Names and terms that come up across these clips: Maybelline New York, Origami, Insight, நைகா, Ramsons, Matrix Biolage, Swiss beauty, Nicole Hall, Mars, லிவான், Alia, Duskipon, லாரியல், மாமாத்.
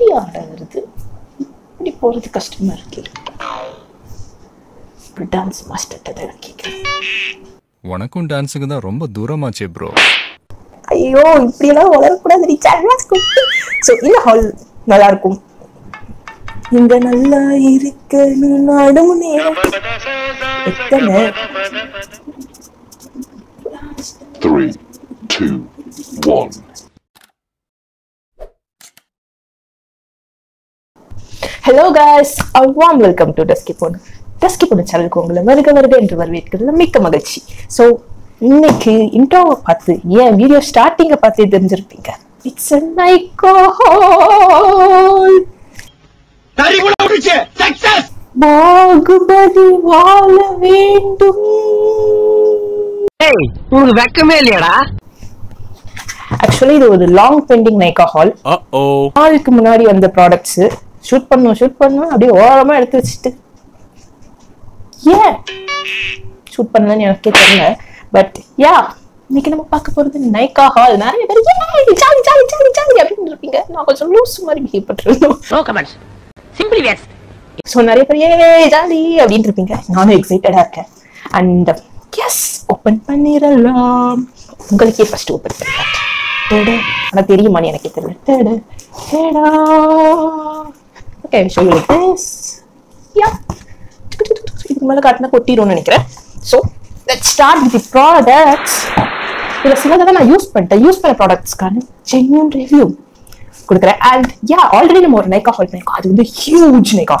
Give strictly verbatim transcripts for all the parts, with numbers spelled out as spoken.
குட்டி ஆடை வருது. இப்படி போகிறது கஷ்டமாக இருக்கு. இப்போ டான்ஸ் மாஸ்டர்கிட்ட தான் கேட்குறேன். உனக்கும் டான்ஸுக்கு தான் ரொம்ப தூரமாச்சே ப்ரோ. ஐயோ இப்படியெல்லாம் வளரக்கூடாது. ஸோ இல்லை ஹால் நல்லாயிருக்கும். இங்கே நல்லா இருக்கணும் நாடும் நேரம் எத்தனை Three, two, one. Hello guys, a warm welcome to Duskipon. Duskipon channel ku ungala varga varga endru varvekkadala mikka magalchi. So, innikku intro paathu, yeah, video starting paathu therinjirpinga. It's a Nicole Hall. Tari kuda udiche success. Bagubadi vaala vendum. Actually, இது ஒரு long bending நைகா hall. ஹாலுக்கு முன்னாடி வந்த products shoot பண்ணோம் shoot பண்ணோம் அப்படியே ஓரமா எடுத்து வச்சுட்டு ஏன் ஷூட் பண்ணலன்னு எனக்கே தெரியல. பட் யா இன்னைக்கு நம்ம பார்க்க போறது நைகா ஹால். நிறைய பேர் ஜாலி ஜாலி ஜாலி ஜாலி அப்படின்னு இருப்பீங்க. நான் கொஞ்சம் லூஸ் மாதிரி பிஹேவ் பண்றேன். Simply waste. ஸோ நிறைய பேர் ஏ ஜாலி அப்படின்னு இருப்பீங்க. நானும் எக்ஸைட்டடா இருக்கேன். அண்ட் எஸ் ஓப்பன் பண்ணிடலாம். உங்களுக்கே ஃபர்ஸ்ட் ஓப்பன் பண்ணலாம். டேடா ஆனால் தெரியுமான்னு எனக்கு தெரியல. Data data okay show you like this. Yeah இதுக்கு மேலே காட்டினா கொட்டிடும்னு நினைக்கிறேன். So let's start with the products. இதில் சிலதை தான் நான் யூஸ் பண்ணிட்டேன். யூஸ் பண்ண ப்ராடக்ட்ஸ்க்கான ஜென்யூன் ரிவ்யூ கொடுக்குறேன். அண்ட் யா ஆல்ரெடி நம்ம ஒரு நைகா ஹால் பண்ணியிருக்கோம். அது வந்து ஹியூஜ் நைகா.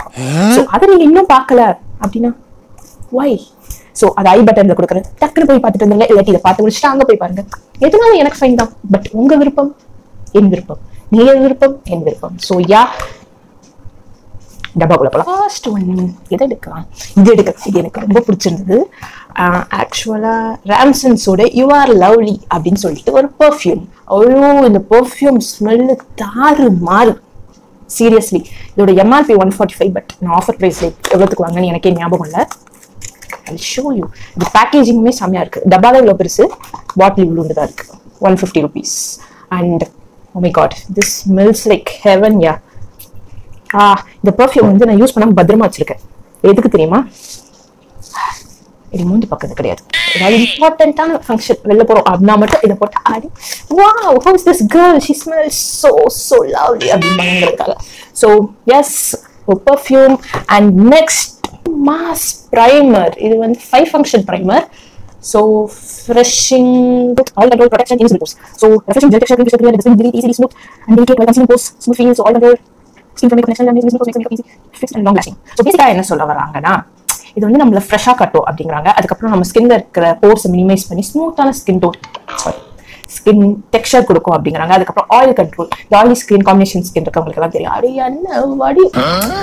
ஸோ அதை நீங்கள் இன்னும் பார்க்கல அப்படின்னா வை ஸோ அது ஐ பட்டன்ல கொடுக்குறேன். டக்குன்னு போய் பார்த்துட்டு இருந்தாங்க. இல்லாட்டி இதை பார்த்து முடிச்சுட்டு அங்கே போய் பாருங்க. எதுனாலும் எனக்கு ஃபைன் தான். பட் உங்க விருப்பம் என் விருப்பம், நீங்க விருப்பம் என் விருப்பம். ஸோ யா டப்பாக்குள்ள போகலாம். ஃபர்ஸ்ட் ஒன் எதை எடுக்கலாம்? இது எடுக்கலாம். இது எனக்கு ரொம்ப பிடிச்சிருந்தது. ஆக்சுவலா ராம்சன்ஸோட யூஆர் லவ்லி அப்படின்னு சொல்லிட்டு ஒரு பெர்ஃப்யூம். அவ்வளோ இந்த பெர்ஃப்யூம் ஸ்மெல்லு தாறு மாறு. சீரியஸ்லி இதோட MRP one forty five but நான் ஆஃபர் ப்ரைஸ் எவ்வளோத்துக்கு வாங்கன்னு எனக்கே ஞாபகம் இல்லை. I'll show you. The packaging is very nice. Double is a bottle of one hundred fifty rupees. And oh my god, this smells like heaven. Yeah. Ah, the perfume is used for badrma. You know what? It won't be important. It's important function. Wow, who is this girl? She smells so, so lovely. So, yes, perfume. And next, Mars primer. இது வந்து five function primer. So refreshing with all control protection in pores. So refreshing gel texture, clear and very easily smooth and delicate while concealing pores. Smooth feels all control skin from connection and easy makeup easy fixed and long lasting. So basically என்ன சொல்ல வராங்கன்னா இது வந்து நம்மள ஃப்ரெஷா கட்டோ அப்படிங்கறாங்க. அதுக்கு அப்புறம் நம்ம ஸ்கின்ல இருக்கிற pores minimize பண்ணி ஸ்மூத்தான skin tone sorry skin texture கொடுக்கும் அப்படிங்கறாங்க. அதுக்கு அப்புறம் oil control. Oily skin combination skin இருக்கவங்களுக்கு எல்லாம் தெரியும். அது என்ன வாடி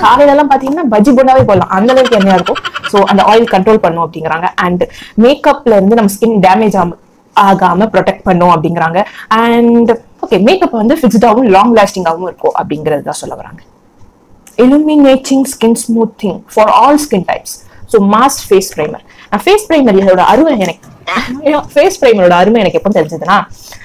காலையிலலாம் பார்த்தீங்கன்னா பஜ்ஜி போண்டாவே போடலாம் அந்த அளவுக்கு எண்ணெயா இருக்கும். ஸோ அந்த ஆயில் கண்ட்ரோல் பண்ணும் அப்படிங்கிறாங்க. அண்ட் மேக்கப்ல இருந்து நம்ம ஸ்கின் டேமேஜ் ஆகும் ஆகாம ப்ரொடெக்ட் பண்ணும் அப்படிங்கிறாங்க. அண்ட் ஓகே மேக்கப் வந்து ஃபிக்ஸ்டாகவும் லாங் லாஸ்டிங்காகவும் இருக்கும் அப்படிங்கிறது தான் சொல்ல வராங்க. Illuminating skin smoothing for all skin types. So mass face primer. நான் ஃபேஸ் ப்ரைமர் இதோட அருமை எனக்கு ஃபேஸ் ப்ரைமரோட அருமை எனக்கு எப்போ தெரிஞ்சதுன்னா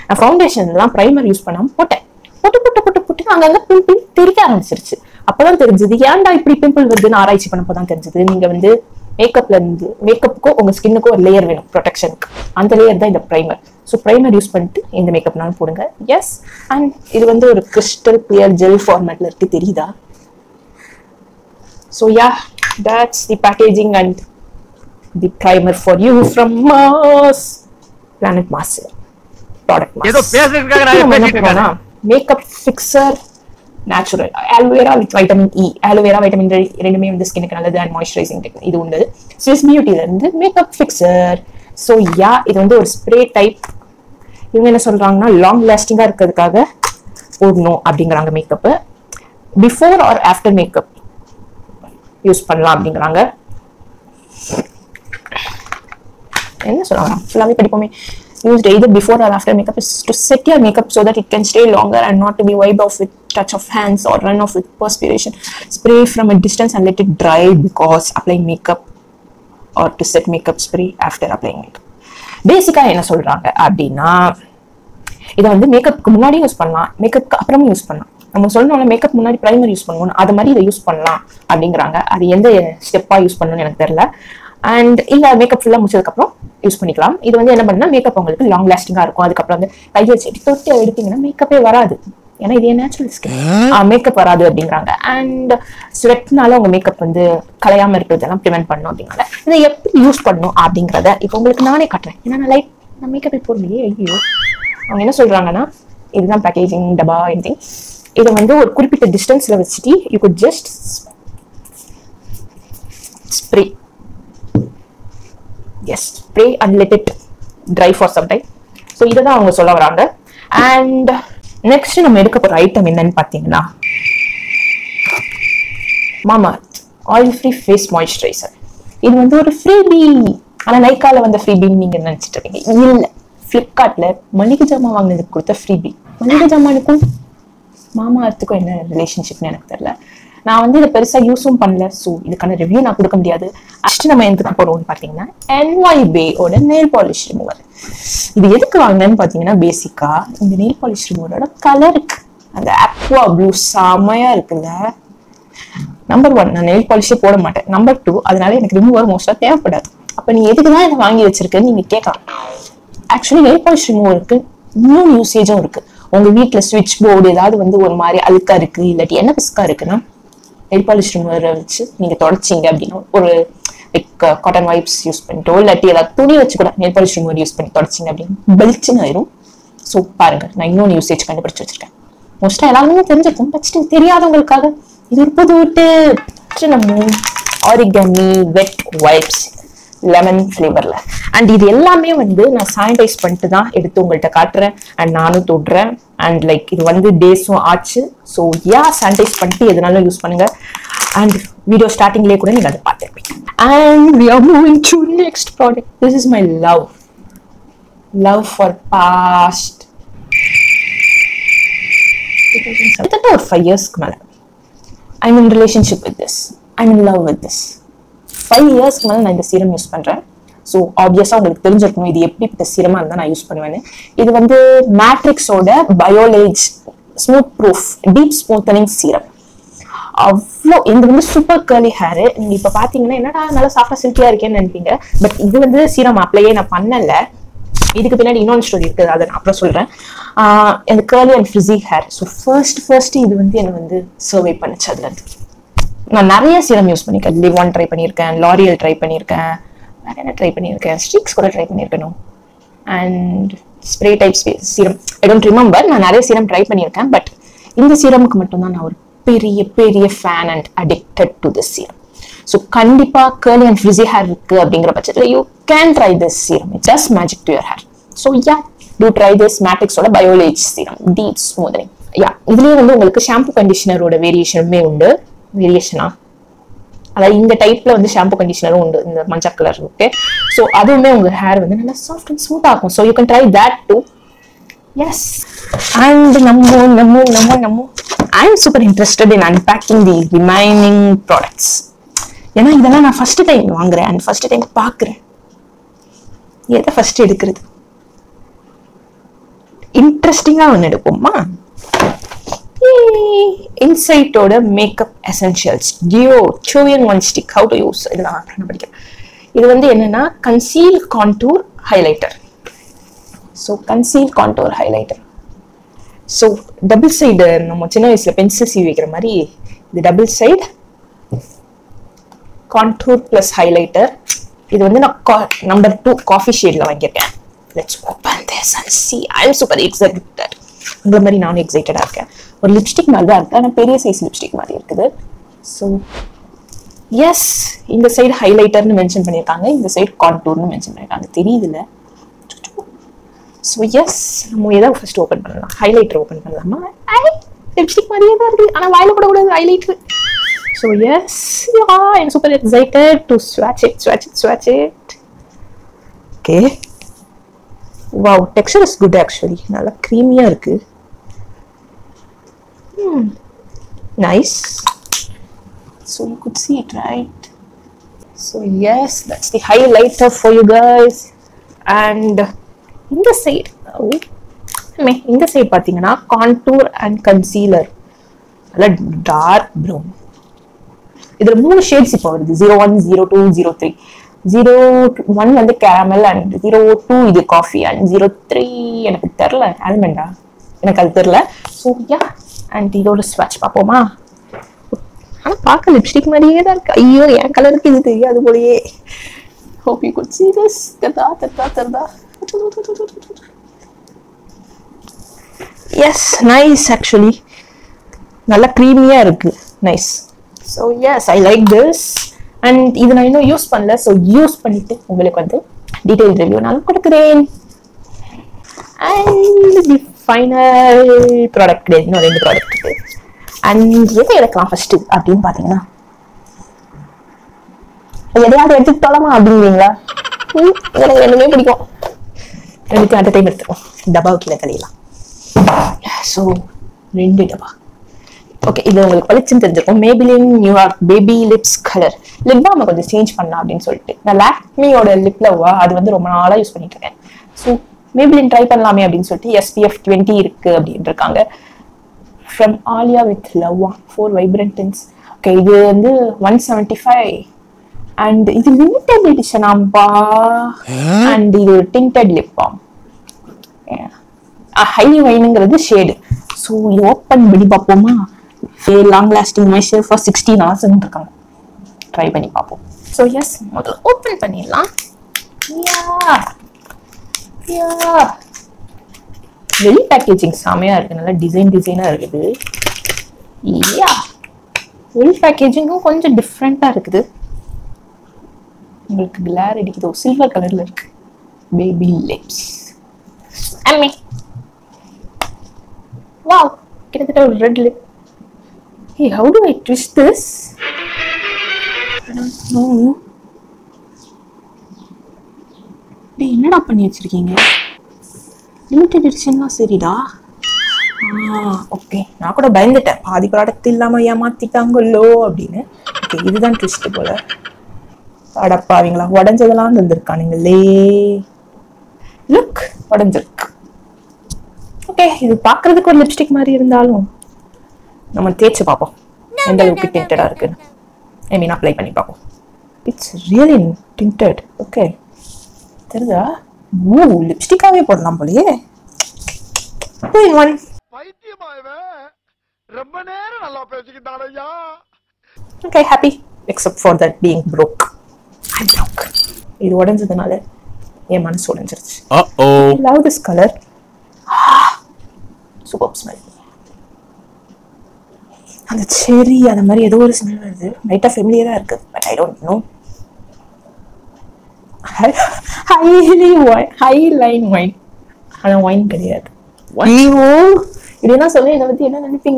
நான் ஃபவுண்டேஷன்லாம் ப்ரைமர் யூஸ் பண்ணாமல் போட்டேன். போட்டு போட்டு போட்டு போட்டு அங்கங்கே பிம்பிள் தெரிக்க ஆரம்பிச்சிருச்சு. அப்போதான் தெரிஞ்சது ஏன்டா இப்படி பிம்பிள் வருதுன்னு ஆராய்ச்சி பண்ணப்போ தான் தெரிஞ்சது. நீங்கள் வந்து மேக்கப்ல இருந்து மேக்கப்புக்கும் உங்கள் ஸ்கின்னுக்கும் ஒரு லேயர் வேணும் ப்ரொடெக்ஷனுக்கு. அந்த லேயர் தான் இந்த ப்ரைமர். ஸோ ப்ரைமர் யூஸ் பண்ணிட்டு எந்த மேக்கப்னாலும் போடுங்க. எஸ் அண்ட் இது வந்து ஒரு கிறிஸ்டல் கிளியர் ஜெல் ஃபார்மேட்டில் இருக்கு. தெரியுதா? So yeah that's the packaging and the primer for you from Mars planet Mars product Mars. Yedo pesikka na pesikka na makeup fixer natural aloe vera with vitamin E. aloe vera vitamin D ரெண்டுமே வந்து ஸ்கின்னுக்கு நல்லது and moisturizing technique. இது உண்டு Swiss Beauty ல இருந்து makeup fixer. so yeah இது வந்து ஒரு spray type. இவங்க என்ன சொல்றாங்கன்னா long lasting ஆ இருக்குதுக்காக போடணும் அப்படிங்கறாங்க. Makeup before or after makeup use பண்ணலாம் அப்படிங்கறாங்க. என்ன சொல்றாங்க ஃபுல்லாவே படிப்போமே. Used either before or after makeup is to set your makeup so that it can stay longer and not to be wipe off with touch of hands or run off with perspiration. Spray from a distance and let it dry because applying makeup or to set makeup spray after applying makeup. பேசிக்காக என்ன சொல்றாங்க அப்படின்னா இதை வந்து மேக்கப்புக்கு முன்னாடியும் use பண்ணலாம், மேக்கப்புக்கு அப்புறமும் use பண்ணலாம். நம்ம சொல்லணும்ல மேக்கப் முன்னாடி பிரைமர் யூஸ் பண்ணுவோம் அது மாதிரி இத யூஸ் பண்ணலாம் அப்படிங்கறாங்க அது எந்த ஸ்டெப்பா யூஸ் பண்ணனும்னு எனக்கு தெரியல and இல்ல மேக்கப் ஃபுல்லா முடிச்சதுக்கு அப்புறம் யூஸ் பண்ணிக்கலாம் இது வந்து என்ன பண்ணா மேக்கப் உங்களுக்கு லாங் லாஸ்டிங்கா இருக்கும் அதுக்கு அப்புறம் வந்து கையை செடி தொட்டு எடுத்தீங்கன்னா மேக்கப்பே வராது ஏனா இது நேச்சுரல் ஸ்கின் ஆ மேக்கப் வராது அப்படிங்கறாங்க and ஸ்வெட்னால உங்க மேக்கப் வந்து கலையாம இருக்குதெல்லாம் பிரிவென்ட் பண்ணனும் அப்படிங்கறாங்க இத எப்படி யூஸ் பண்ணனும் அப்படிங்கறத இப்போ உங்களுக்கு நானே காட்டுறேன் ஏனா நான் லைட் நான் மேக்கப் போடுறேன் ஐயோ அவங்க என்ன சொல்றாங்கன்னா இதுதான் பேக்கேஜிங் டபா anything இது வந்து ஒரு குறிப்பிட்ட டிஸ்டன்ஸ்ல வெச்சிட்டு you could just spray yes spray and let it dry for some time so இத தான் அவங்க சொல்ல வராங்க and next நம்ம எடுக்க போற ஐட்டம் என்னன்னு பாத்தீங்கன்னா மாமாத் oil free face moisturizer இது வந்து ஒரு freebie ஆனா நைக்கால வந்த freebie நீங்க நினைச்சிட்டு இருக்கீங்க இல்ல Flipkartல மளிகை ஜாமான் வாங்குறதுக்கு கொடுத்த freebie மளிகை ஜாமானுக்கும் மாமாத்துக்கு என்ன ரிலேஷன்ஷிப்னு எனக்கு தெரியல நான் வந்து இத பெருசா யூஸும் பண்ணல சோ இதுக்கான ரிவ்யூ நான் கொடுக்க முடியாது அஸ்ட் நம்ம எதுக்கு போறோம்னு பாத்தீங்கன்னா என்ஒய்பே ஓட nail polish remover இது எதுக்கு வாங்குனேன்னு பாத்தீங்கன்னா பேசிக்கா இந்த nail polish remover ஓட கலருக்கு அந்த aqua blue சாமையா இருக்குல நம்பர் one நான் nail polish போட மாட்டேன் நம்பர் two அதனால எனக்கு remover மோஸ்டா தேவைப்படாது அப்ப நீ எதுக்கு தான் இத வாங்கி வச்சிருக்கேன்னு நீங்க கேட்கலாம் actually nail polish remover க்கு new usage இருக்கு உங்க வீட்ல ஸ்விட்ச் போர்டு ஏதாவது வந்து ஒரு மாதிரி அழுக்கா இருக்கு இல்லட்டி என்ன பிஸ்கா இருக்குன்னா nail polish remover வச்சு நீங்க தொடச்சிங்க அப்படினா ஒரு லைக் காட்டன் வைப்ஸ் யூஸ் பண்ணிட்டோ இல்லட்டி ஏதாவது துணி வச்சு கூட nail polish remover யூஸ் பண்ணி தொடச்சிங்க அப்படினா பெல்ச்சிங் ஆயிரும் சோ பாருங்க நான் இன்னொரு யூசேஜ் கண்டுபிடிச்சு வச்சிருக்கேன் மோஸ்டா எல்லாரும் தெரிஞ்சிருக்கும் பட் ஸ்டில் தெரியாதவங்களுக்காக இது ஒரு புது டிப் நம்ம ஆரிகமி wet wipes lemon flavorல and இது எல்லாமே வந்து நான் sanitize பண்ணிட்டு தான் எடுத்து உங்கள்ட்ட காட்றேன் and நானும் தொடுறேன் and like இது வந்து டேஸும் ஆச்சு so yeah sanitize பண்ணிட்டு எதனால யூஸ் பண்ணுங்க and வீடியோ ஸ்டார்டிங்லயே கூட நீங்க அத பாத்திருப்பீங்க and we are moving to next product this is my love love for past கிட்டத்தட்ட ஒரு five years க்கு மேல I'm in relationship with this I'm in love with this five years க்கு மேல நான் இந்த சீரம் யூஸ் பண்றேன் சோ obviously உங்களுக்கு தெரிஞ்சிருக்கும் இது எப்படிப்பட்ட சீரமா இருந்தா நான் யூஸ் பண்ணுவேன்னு இது வந்து Matrix ஓட Biolage Smooth Proof Deep Smoothening Serum அவ்ளோ இது வந்து சூப்பர் கர்லி ஹேர் நீங்க இப்ப பாத்தீங்கன்னா என்னடா நல்ல சாஃப்டா சில்கியா இருக்கேன்னு நினைப்பீங்க பட் இது வந்து சீரம் அப்ளையே நான் பண்ணல இதுக்கு பின்னாடி இன்னொரு ஸ்டோரி இருக்கு அத நான் அப்புறம் சொல்றேன் இந்த curly and frizzy hair so first first இது வந்து என்ன வந்து சர்வே பண்ணுச்சு அதுல இருந்து நான் நிறைய சீரம் யூஸ் பண்ணிருக்கேன் லிவான் ட்ரை பண்ணியிருக்கேன் லாரியல் ட்ரை பண்ணியிருக்கேன் வேற என்ன ட்ரை பண்ணியிருக்கேன் ஸ்டிக்ஸ் கூட ட்ரை பண்ணியிருக்கணும் and spray type serum I don't remember நான் நிறைய சீரம் ட்ரை பண்ணியிருக்கேன் பட் இந்த சீரமுக்கு மட்டும்தான் நான் ஒரு பெரிய பெரிய fan and addicted to this serum so கண்டிப்பாக கேர்லி அண்ட் ஃப்ரிஸி ஹேர் இருக்கு அப்படிங்கிற பட்சத்தில் you can try this serum it's just magic to your hair so yeah do try this மேட்ரிக்ஸோட Biolage serum deep smoothening yeah இதுலேயே வந்து உங்களுக்கு shampoo கண்டிஷனரோட வேரியேஷனுமே உண்டு வேரியேஷனா அதாவது இந்த டைப்ல வந்து ஷாம்பு கண்டிஷனரும் உண்டு இந்த மஞ்சள் கலர் ஓகே சோ அதுவுமே உங்க ஹேர் வந்து நல்லா சாஃப்ட் அண்ட் ஸ்மூத் ஆகும் so you can try that too yes and நம்ம நம்ம நம்ம நம்ம I am super interested in unpacking the remaining products ஏன்னா இதெல்லாம் நான் ஃபர்ஸ்ட் டைம் வாங்குறேன் அண்ட் ஃபர்ஸ்ட் டைம் பாக்குறேன் எதை ஃபர்ஸ்ட் எடுக்கிறது இன்ட்ரெஸ்டிங்கா ஒன்று எடுப்போமா Insight oda makeup essentials duo two in one stick how to use idha appo padikkira idu vandu enna na conceal contour highlighter so conceal contour highlighter so double side நம்ம சின்ன வயசுல pencil சீவி வைக்கிற மாதிரி இது double side contour plus highlighter இது வந்து நான் number two coffee shade la வாங்கியிருக்கேன் let's open this and see I am super excited உங்களை மாதிரி நானும் எக்ஸைட்டடா இருக்கேன் ஒரு லிப்ஸ்டிக் மாதிரி தான் இருக்கு ஆனா பெரிய சைஸ் லிப்ஸ்டிக் மாதிரி இருக்குது ஸோ எஸ் இந்த சைடு ஹைலைட்டர்னு மென்ஷன் பண்ணியிருக்காங்க இந்த சைடு கான்டூர்னு மென்ஷன் பண்ணியிருக்காங்க தெரியுதுல ஸோ எஸ் நம்ம ஏதாவது ஃபர்ஸ்ட் ஓப்பன் பண்ணலாம் ஹைலைட்டர் ஓப்பன் பண்ணலாமா லிப்ஸ்டிக் மாதிரியே தான் இருக்கு ஆனால் வாயில கூட கூடாது highlighter so yes I'm super excited to ஸ்வாட்ச் it ஸ்வாட்ச் it ஸ்வாட்ச் it okay wow texture is good actually நல்லா க்ரீமியா இருக்கு Hmm. Nice. So you could see it, right? So yes, that's the highlighter for you guys. And in the side, oh, me in the side, பாத்தீங்கன்னா contour and concealer. like dark brown. There are three shades zero one, zero two, zero three. zero one is caramel and zero two is coffee and zero three is almond. So yeah, and zero swatch. Lipstick color. Hope you could see this. Yes, nice actually. Nalla creamy. Nice. So yes, I like this. And even I know use panla, so use pannite ungalku vandu detailed review naan kudukuren. And the final product is no rendu product idu. And edha edukala first appdi pathina edha eduthaalama appdinga enakku rendume pidikum edutha at time eduthu dabba kila kalila. So rendu dabba. Okay, this is Maybelline New York Baby Lips Color. Lip balm is change. I have used lip balm. So, Maybelline try S P F twenty. From Alia with Love, four Vibrant Tints. Okay, this is one seventy-five. And this is limited edition. And this is tinted lip balm. Yeah. A highly winding shade. So, you open the very long lasting moisture for sixteen hours. Try pani papo. So yes, open panila. Yeah, yeah. Really packaging samaya irukku, design designer irukku. Yeah, full packaging is konja different ah irukku. Ungalku glare adikudhu, silver color la irukku. Baby lips. Ammi. Wow, kidathetta red lip. Hey, how do I twist this? I don't know. Hey, what are you doing? Limited edition na seri da. Ah, okay. I could have bind it up. Adi product illama yamathitangallo abdine. Okay, idu dhan twist pola. Adapavingala odanjadala nandirkaningale. Look, odanjiruk. Okay, idu paakradhukku or lipstick mari irundalum. No, no, no, no, no. I mean, apply. It's really tinted. Okay. Ooh, lipstick. two in one. Okay, happy. Except for that being broke. I'm broke. Uh oh. I love this color. Superb smell. And the cherry and the Maria Doris might have familiar, but I don't know. Highly wine, high line wine. And a wine career. What? You did not say anything.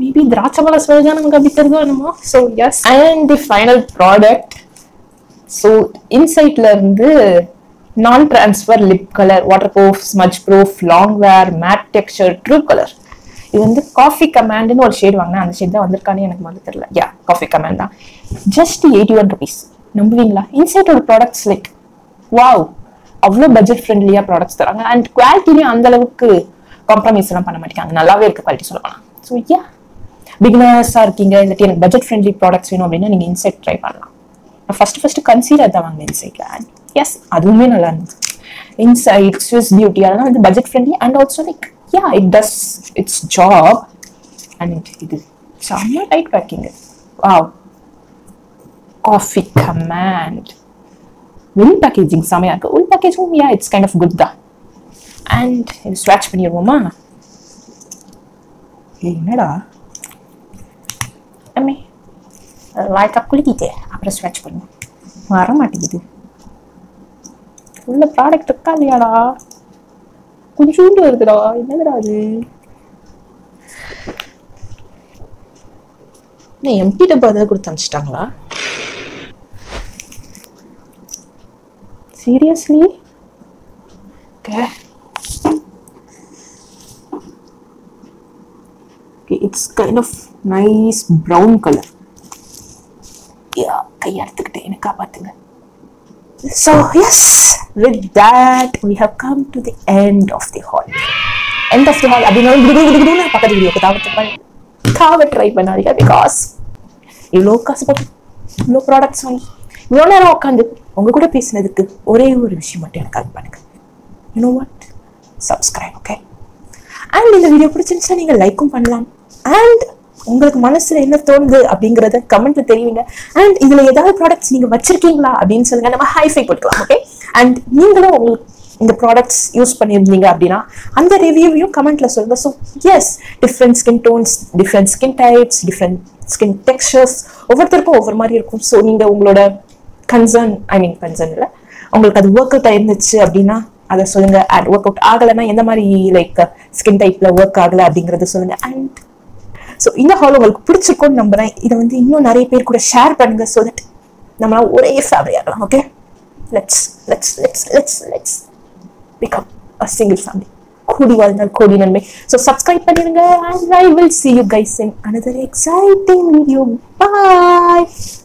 Maybe Drachamala Swajanamka. So, yes. And the final product. So, Insight learned the non transfer lip color, waterproof, smudge proof, long wear, matte texture, true color. This is the coffee command in all shade. Yeah, coffee command. Just eighty-one rupees. Number Insight or products like wow, budget friendly products and quality is compromise. So, yeah, beginners are budget friendly products. You know, Insight try. First, first consider the Insight. Yes, that's what Insight, Swiss Beauty, budget friendly and also like. Yeah, it does its job and it is somewhat tight packing. Wow. Coffee command. Will packaging samaya. Will packaging, yeah, it's kind of good da. And swatch pani iruma. Hey, nada. I mean, like a kuliki the. After swatch pani. Maramati the. Will product kaliya da. Empty the seriously? Okay. Okay, it's kind of nice brown color. Yeah, so yes, with that we have come to the end of the haul. end of the hall, I've been going to because you low cost low products only. You know what? Subscribe, okay? And in the video, please like and உங்களுக்கு மனசுல என்ன தோணுது அப்படிங்கறத கமெண்ட்ல தெரிவிங்க and இதுல ஏதாவது products நீங்க வச்சிருக்கீங்களா அப்படினு சொல்லுங்க நம்ம ஹைஃபை போடலாம் okay and நீங்களும் உங்களுக்கு இந்த products யூஸ் பண்ணிருந்தீங்க அப்படினா அந்த ரிவ்யூவையும் கமெண்ட்ல சொல்லுங்க so yes different skin tones different skin types different skin textures ஒவ்வொருத்தருக்கும் ஒவ்வொரு மாதிரி இருக்கும் so நீங்க உங்களோட concern i mean concern இல்ல உங்களுக்கு அது work out ஆயிருந்துச்சு அப்படினா அத சொல்லுங்க and work out ஆகலனா என்ன மாதிரி like skin typeல work ஆகல அப்படிங்கறது சொல்லுங்க and so in the hall உங்களுக்கு பிடிச்சிருக்கும் நம்புறேன் இத வந்து இன்னும் நிறைய பேர் கூட ஷேர் பண்ணுங்க so that நம்ம ஒரே ஃபேமிலி ஆகலாம் okay let's let's let's let's let's become a single family கூடி வாழ்ந்தால் கூடி நன்மை so subscribe பண்ணுங்க and I will see you guys in another exciting video bye